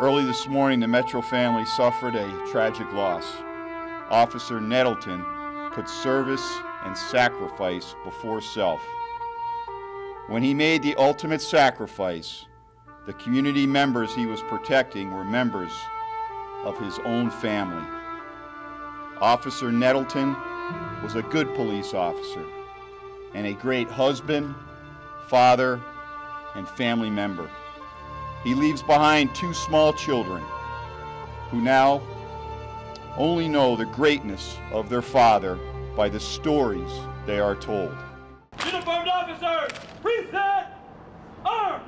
Early this morning, the Metro family suffered a tragic loss. Officer Nettleton put service and sacrifice before self. When he made the ultimate sacrifice, the community members he was protecting were members of his own family. Officer Nettleton was a good police officer and a great husband, father, and family member. He leaves behind two small children who now only know the greatness of their father by the stories they are told. Uniformed officers, reset, arm!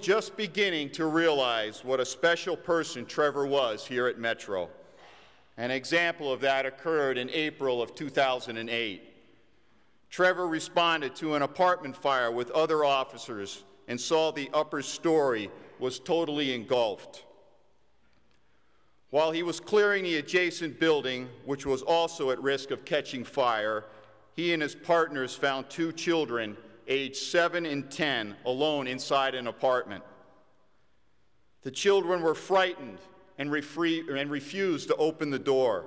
Just beginning to realize what a special person Trevor was here at Metro. An example of that occurred in April of 2008. Trevor responded to an apartment fire with other officers and saw the upper story was totally engulfed. While he was clearing the adjacent building, which was also at risk of catching fire, he and his partners found two children aged 7 and 10, alone inside an apartment. The children were frightened and refused to open the door.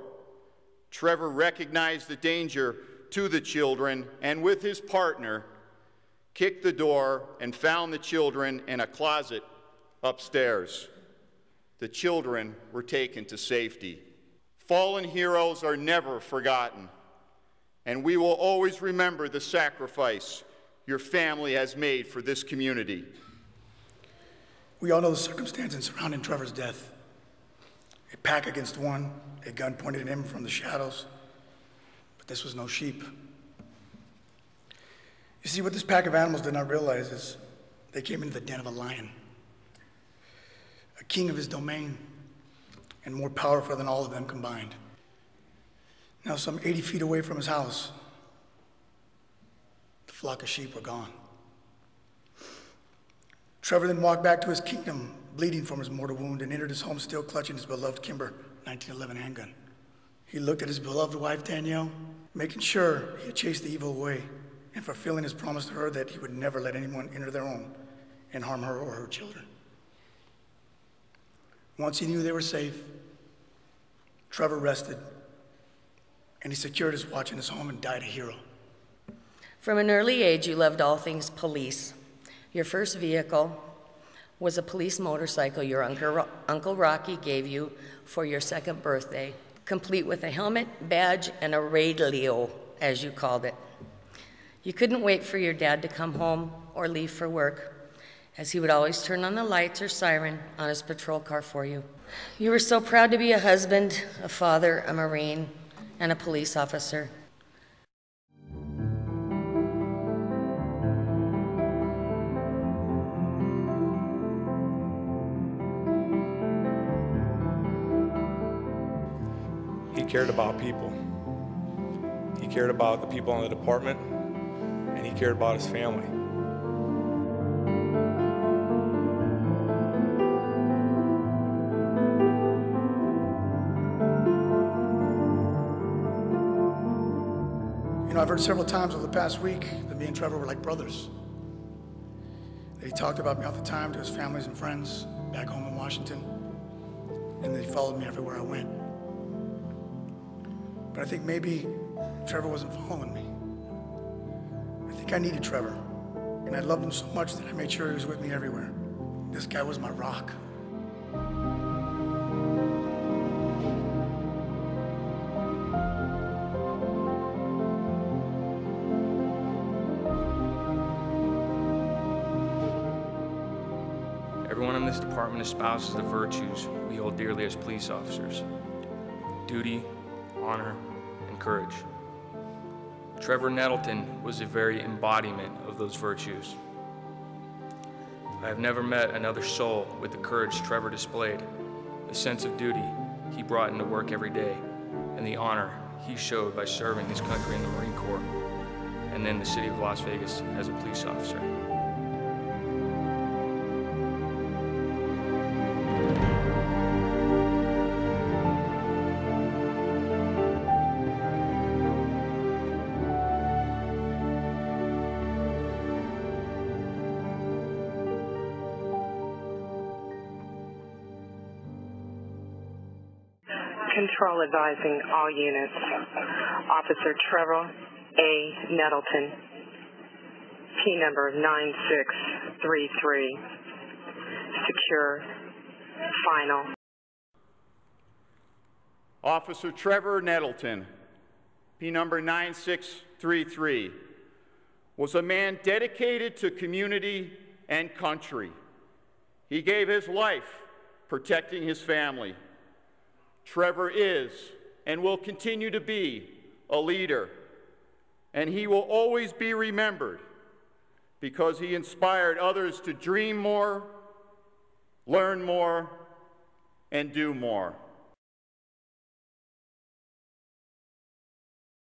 Trevor recognized the danger to the children and, with his partner, kicked the door and found the children in a closet upstairs. The children were taken to safety. Fallen heroes are never forgotten, and we will always remember the sacrifice your family has made for this community. We all know the circumstances surrounding Trevor's death. A pack against one, a gun pointed at him from the shadows, but this was no sheep. You see, what this pack of animals did not realize is they came into the den of a lion, a king of his domain, and more powerful than all of them combined. Now, some 80 feet away from his house, the flock of sheep were gone. Trevor then walked back to his kingdom, bleeding from his mortal wound, and entered his home still clutching his beloved Kimber 1911 handgun. He looked at his beloved wife, Danielle, making sure he had chased the evil away and fulfilling his promise to her that he would never let anyone enter their home and harm her or her children. Once he knew they were safe, Trevor rested, and he secured his watch in his home and died a hero. From an early age, you loved all things police. Your first vehicle was a police motorcycle your Uncle Rocky gave you for your second birthday, complete with a helmet, badge, and a radio, as you called it. You couldn't wait for your dad to come home or leave for work, as he would always turn on the lights or siren on his patrol car for you. You were so proud to be a husband, a father, a Marine, and a police officer. cared about people. He cared about the people in the department, and he cared about his family. You know, I've heard several times over the past week that me and Trevor were like brothers. That he talked about me all the time to his families and friends back home in Washington, and that he followed me everywhere I went. But I think maybe Trevor wasn't following me. I think I needed Trevor, and I loved him so much that I made sure he was with me everywhere. This guy was my rock. Everyone in this department espouses the virtues we hold dearly as police officers: duty, honor, and courage. Trevor Nettleton was the very embodiment of those virtues. I have never met another soul with the courage Trevor displayed, the sense of duty he brought into work every day, and the honor he showed by serving his country in the Marine Corps, and then the city of Las Vegas as a police officer. Control advising all units. Officer Trevor A. Nettleton, P number 9633. Secure. Final. Officer Trevor Nettleton, P number 9633, was a man dedicated to community and country. He gave his life protecting his family. Trevor is and will continue to be a leader, and he will always be remembered because he inspired others to dream more, learn more, and do more.